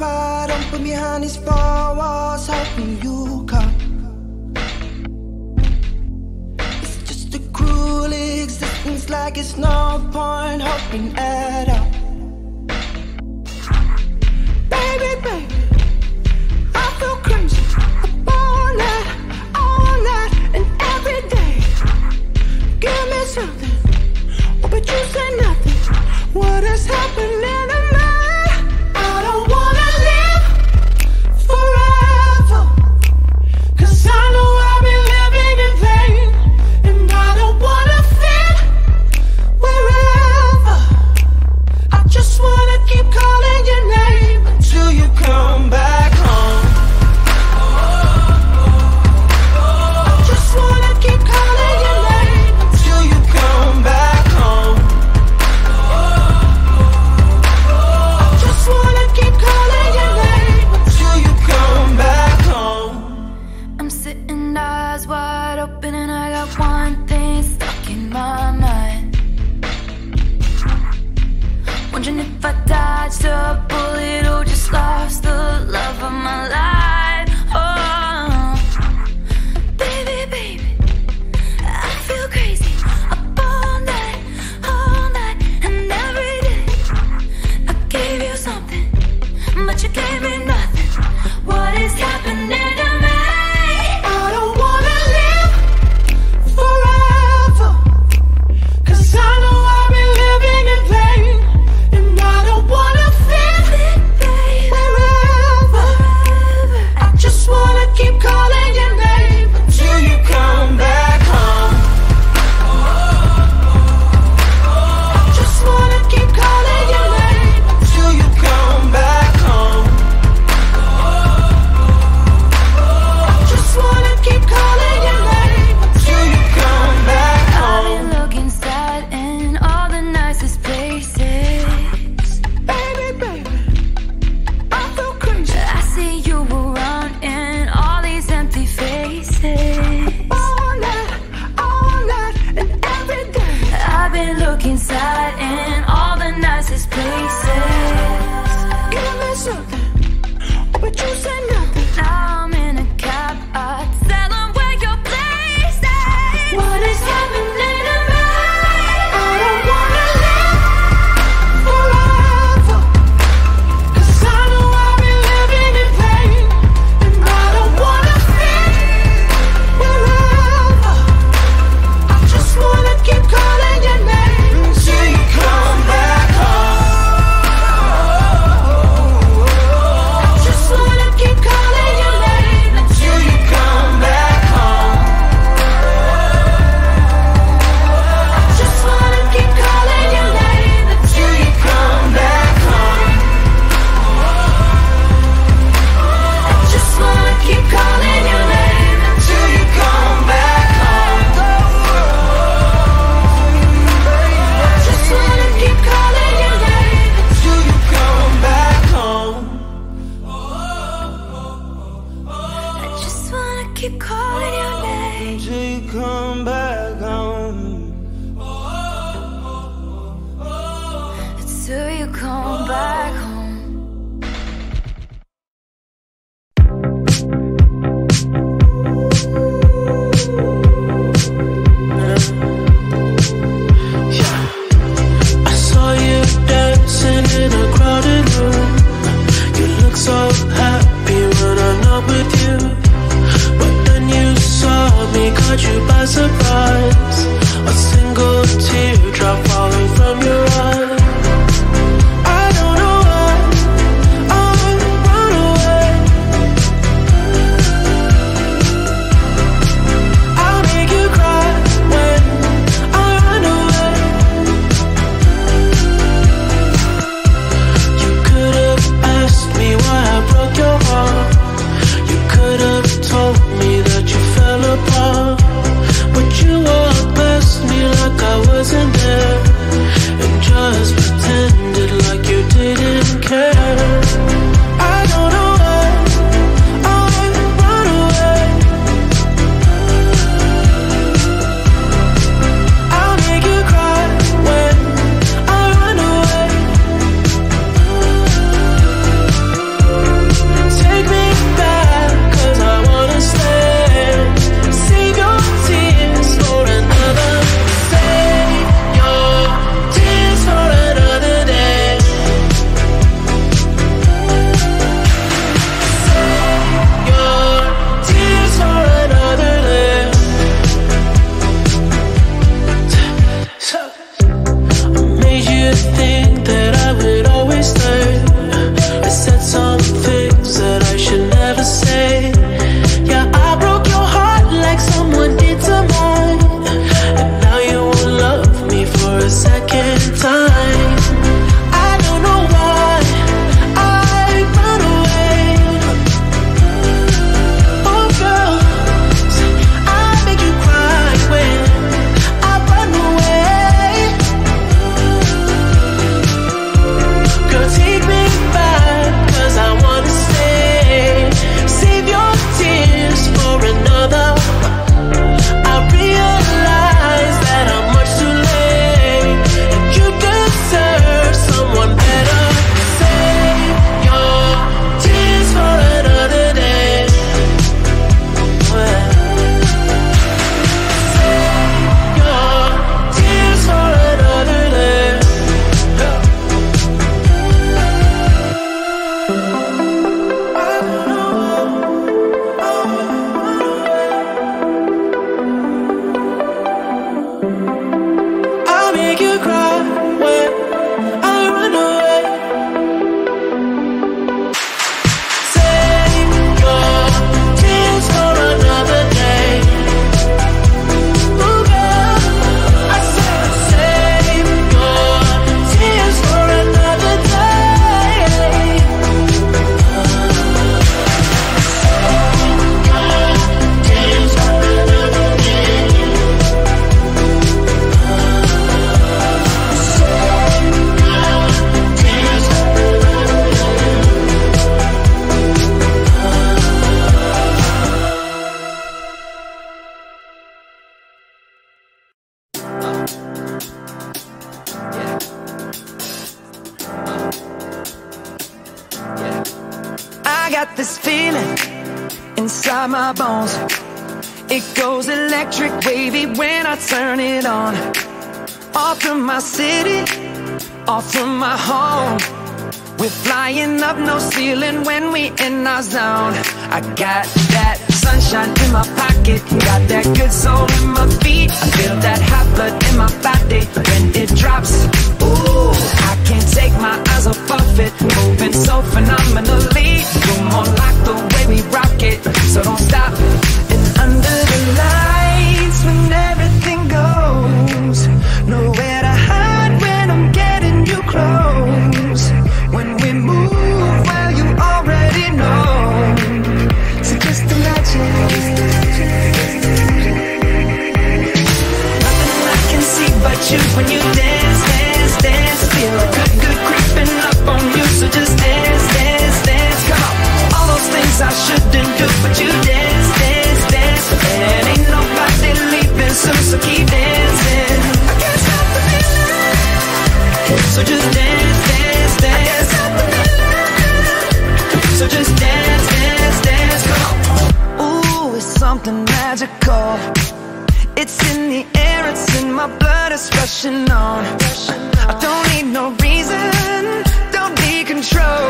wide open behind these four walls, hoping you come. It's just a cruel existence, like it's no point hoping at all. Baby, baby, I feel crazy. Up all night, and every day. Give me something, oh, but you say nothing. What is happening? A single teardrop falling from your eyes. I don't know always learn. I said some things that I should never say. Yeah, I broke your heart like someone did to mine, and now you won't love me for a second time. I don't know why I run away. Oh girl, I make you cry when I run away. Girl, take me back, 'cause I wanna stay. Save your tears for another. I realize that I'm much too late, and you deserve someone better. Save your tears for another day. Save your tears for another day. I make you cry when I run away. Save your tears for another day. Ooh, girl, I said save your tears for another day. Tears for another day. Tears for another day. I got this feeling inside my bones. It goes electric wavy when I turn it on. Off from my city, off from my home. We're flying up, no ceiling when we in our zone. I got that sunshine in my pocket, got that good soul in my feet. I feel that hot blood in my body when it drops. Ooh, I can't take my eyes off of it, moving so phenomenally. You're more like the way we rock it, so don't stop. And under the lights when everything goes, nowhere to hide when I'm getting you close. When we move, well you already know. So just imagine. Nothing I can see but you when you dance, dance, dance. Feel a good, good creeping up on you. So just dance, dance, dance. Come on. All those things I shouldn't do, but you dance, dance, dance. And ain't nobody leaving soon, so keep dancing. I can't stop the feeling. So just dance, dance, dance. I can't stop the feeling. So just dance, dance, dance. Come on. Ooh, it's something magical. It's in the air, it's in my blood, it's rushing on. I don't need no reason, don't need control.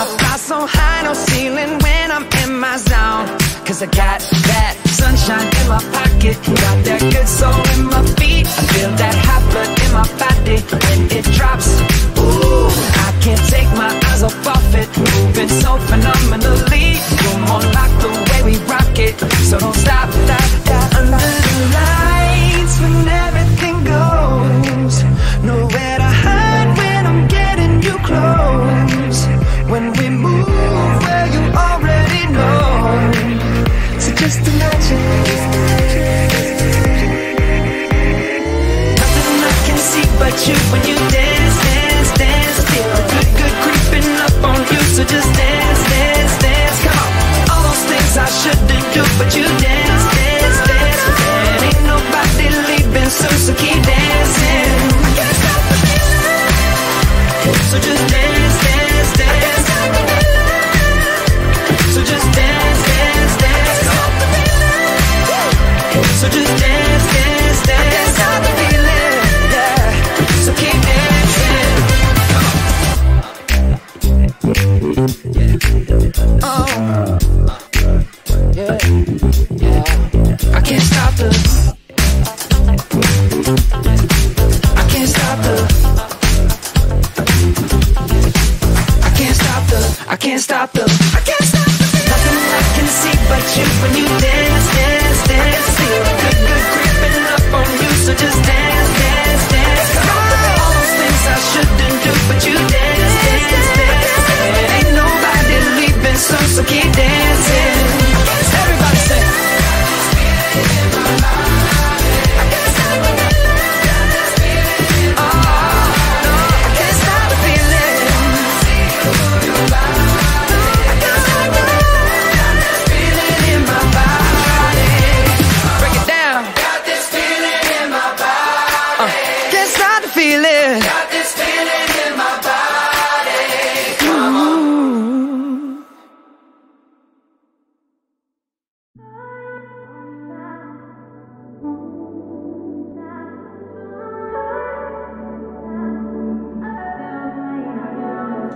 I fly so high, no ceiling when I'm in my zone. 'Cause I got that sunshine in my pocket, got that good soul in my feet. I feel that hot blood in my body when it drops. Ooh, I can't take my eyes off of it, moving so phenomenally. You're more like the way we rock it, so don't stop. Under the lights when everything goes, nowhere to hide when I'm getting you close. When we move, well you already know. So just imagine. Nothing I can see but you when you dance, dance, dance. Feel a good, good creeping up on you. So just dance, dance, dance. Come on. All those things I shouldn't do, but you dance, dance, dance. And ain't nobody leaving soon, so keep dancing. I can't stop the feeling. So just dance, dance, dance. I can't stop the feeling. So just dance, dance, dance. I can't stop the feeling. So just dance, dance, dance. I can't stop the feeling. Yeah. So keep dancing. Oh, yeah.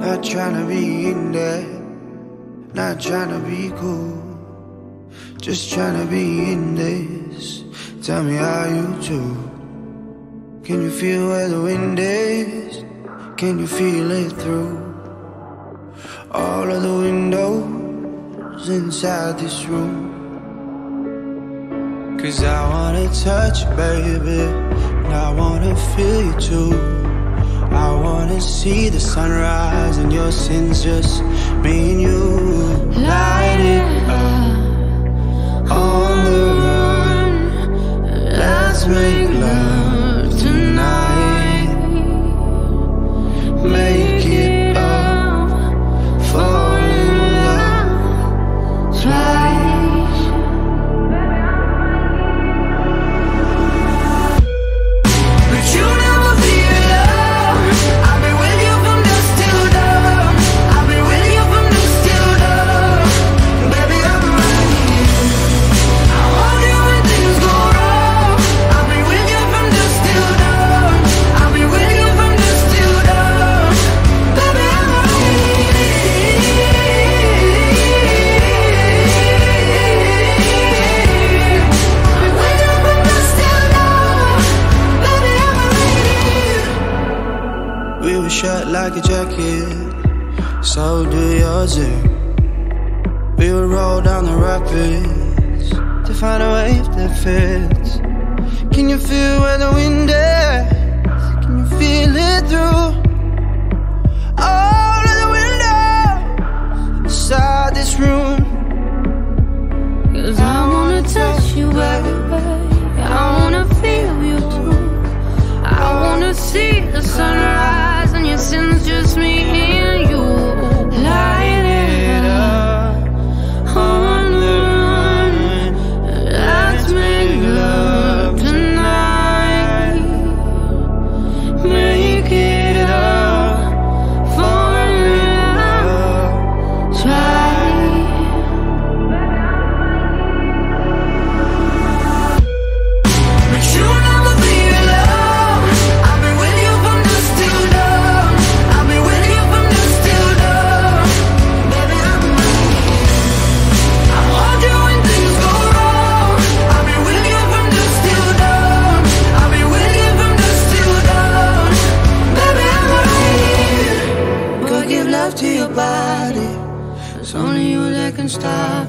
Not tryna be in there, not tryna be cool, just tryna be in this. Tell me how you do. Can you feel where the wind is? Can you feel it through all of the windows inside this room? 'Cause I wanna touch you, baby, and I wanna feel you too. I wanna see the sunrise and your sins, just me and you. Light it up, on the run. Let's make love tonight. Make it up, fall in love twice. Shut like a jacket, so do yours. We will roll down the rapids to find a wave that fits. Can you feel where the wind is? Can you feel it through all of the windows inside this room? 'Cause I wanna touch you, baby. I wanna feel you too. I wanna see the sunrise. It's just me and you. Light it up, on the run. Let's make love tonight. Make it up, fall in love, try. But you never be stop